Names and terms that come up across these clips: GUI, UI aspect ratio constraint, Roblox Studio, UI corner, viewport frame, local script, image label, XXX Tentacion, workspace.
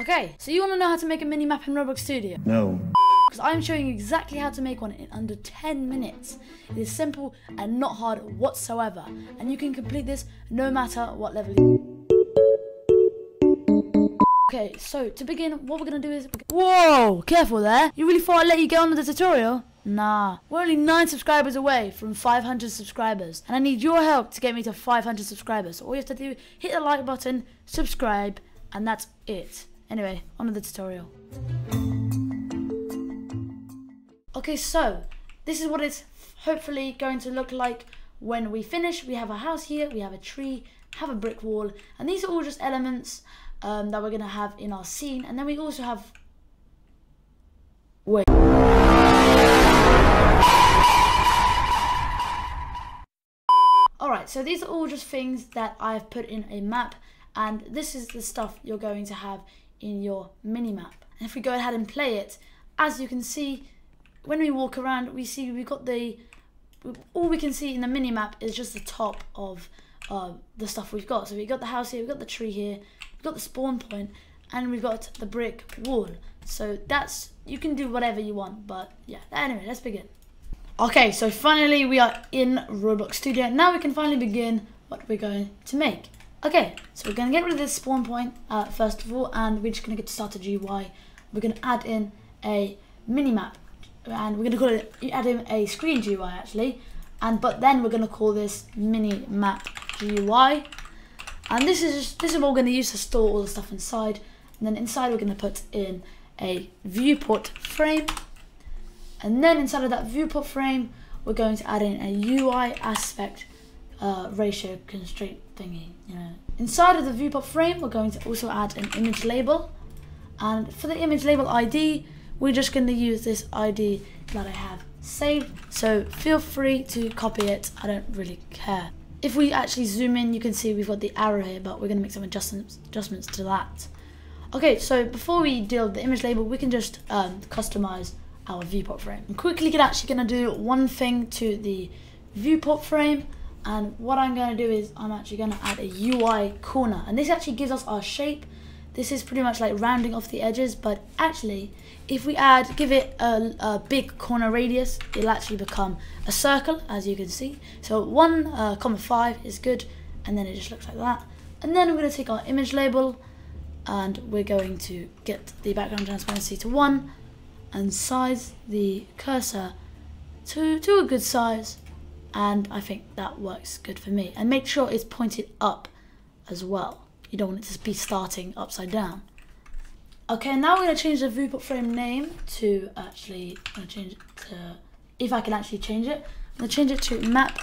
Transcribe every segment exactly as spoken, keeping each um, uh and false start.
Okay, so you want to know how to make a mini map in Roblox Studio? No. Because I'm showing you exactly how to make one in under ten minutes. It is simple and not hard whatsoever. And you can complete this no matter what level you... Okay, so to begin, what we're going to do is... Whoa, careful there. You really thought I'd let you get on with the tutorial? Nah, we're only nine subscribers away from five hundred subscribers. And I need your help to get me to five hundred subscribers. So all you have to do, hit the like button, subscribe, and that's it. Anyway, on with the tutorial. Okay, so this is what it's hopefully going to look like when we finish. We have a house here, we have a tree, have a brick wall, and these are all just elements um, that we're going to have in our scene. And then we also have... Wait. Alright, so these are all just things that I've put in a map, and this is the stuff you're going to have in your mini map. And if we go ahead and play it, as you can see, when we walk around, we see we've got the, all we can see in the mini map is just the top of uh, the stuff we've got. So we've got the house here, we've got the tree here, we've got the spawn point, and we've got the brick wall. So that's, you can do whatever you want, but yeah, anyway, let's begin. Okay, so finally we are in Roblox Studio. Now we can finally begin what we're going to make. Okay, so we're going to get rid of this spawn point uh, first of all, and we're just going to get started G U I. We're going to add in a minimap, and we're going to call it, add in a screen G U I actually, and but then we're going to call this minimap G U I, and this is just, this is what we're going to use to store all the stuff inside, and then inside we're going to put in a viewport frame, and then inside of that viewport frame we're going to add in a U I aspect Uh, ratio constraint thingy, you know. Inside of the viewport frame, we're going to also add an image label, and for the image label I D, we're just going to use this I D that I have saved. So feel free to copy it. I don't really care. If we actually zoom in, you can see we've got the arrow here, but we're going to make some adjustments adjustments to that. Okay, so before we deal with the image label, we can just um, customize our viewport frame. I'm quickly actually going to do one thing to the viewport frame. And what I'm going to do is I'm actually going to add a U I corner. And this actually gives us our shape. This is pretty much like rounding off the edges. But actually, if we add, give it a, a big corner radius, it'll actually become a circle, as you can see. So one comma five is good. And then it just looks like that. And then we're going to take our image label. And we're going to get the background transparency to one. And size the cursor to, to a good size. And I think that works good for me. And make sure it's pointed up as well. You don't want it to be starting upside down. Okay, now we're going to change the viewport frame name to actually, I'm going to change it to, if I can actually change it, I'm going to change it to map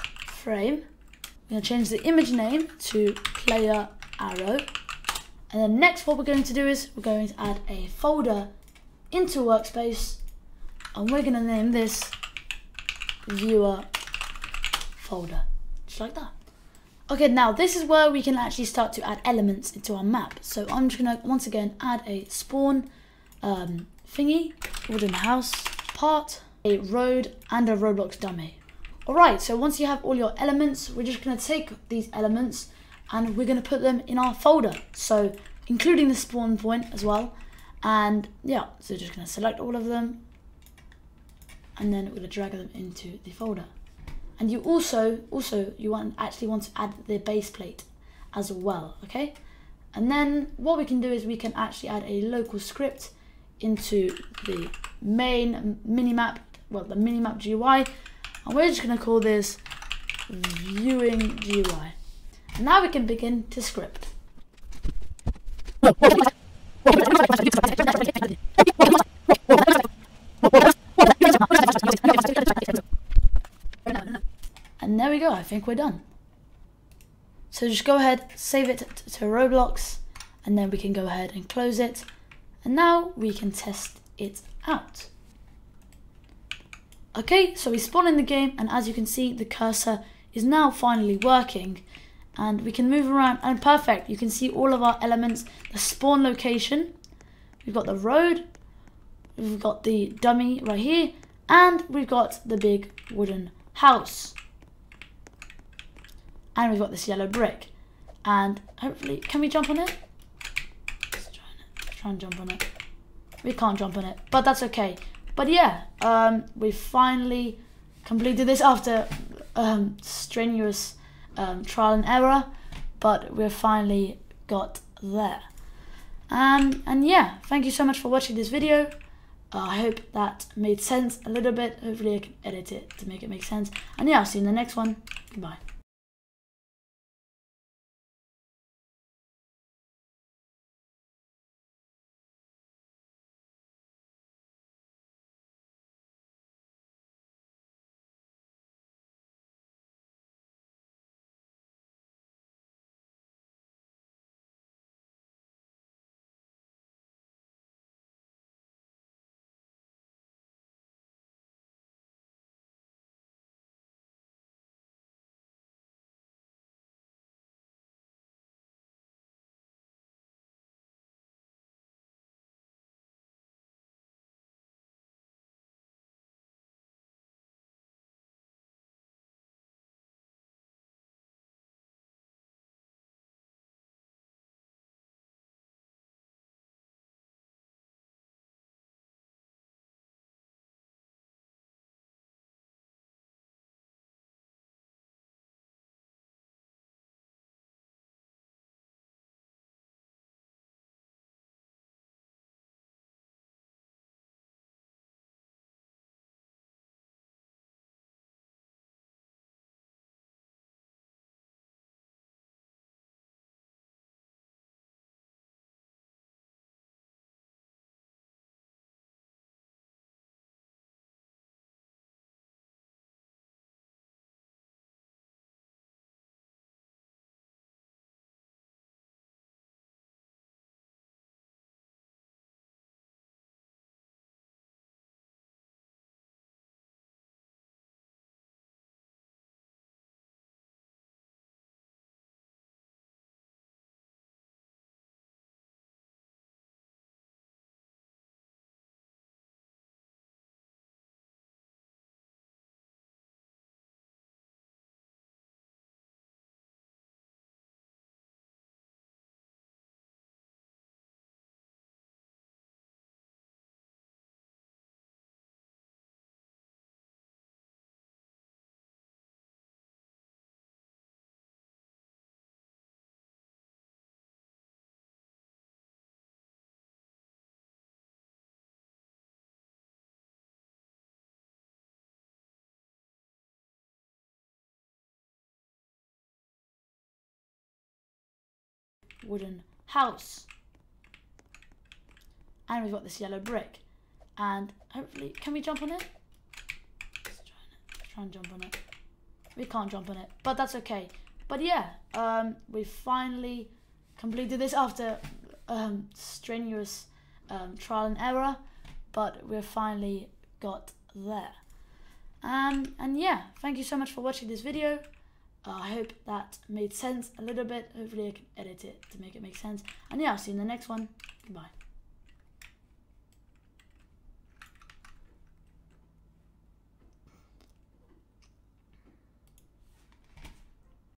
frame. I'm going to change the image name to player arrow. And then next what we're going to do is we're going to add a folder into workspace. And we're going to name this viewer folder, just like that. Okay, now this is where we can actually start to add elements into our map. So I'm just gonna once again add a spawn um, thingy, wooden house part, a road, and a Roblox dummy. All right, so once you have all your elements, we're just gonna take these elements and we're gonna put them in our folder. So including the spawn point as well. And yeah, so just gonna select all of them and then we're gonna drag them into the folder. And you also, also you want actually want to add the base plate as well, okay? And then what we can do is we can actually add a local script into the main minimap, well, the minimap G U I, and we're just gonna call this viewing G U I. And now we can begin to script. And there we go, I think we're done. So just go ahead, save it to Roblox, and then we can go ahead and close it. And now we can test it out. Okay, so we spawn in the game, and as you can see, the cursor is now finally working. And we can move around, and perfect, you can see all of our elements, the spawn location, we've got the road, we've got the dummy right here, and we've got the big wooden house. And we've got this yellow brick. And hopefully, can we jump on it? Let's try try and jump on it. We can't jump on it, but that's okay. But yeah, um, we finally completed this after um, strenuous um, trial and error, but we've finally got there. Um, and yeah, thank you so much for watching this video. Uh, I hope that made sense a little bit. Hopefully I can edit it to make it make sense. And yeah, I'll see you in the next one. Goodbye. Wooden house, and we've got this yellow brick, and hopefully can we jump on it? Let's try and, try and jump on it. We can't jump on it, but that's okay. But yeah, um, we finally completed this after um, strenuous um, trial and error, but we've finally got there. Um, and yeah, thank you so much for watching this video. Uh, I hope that made sense a little bit. Hopefully I can edit it to make it make sense. And yeah, I'll see you in the next one. Goodbye.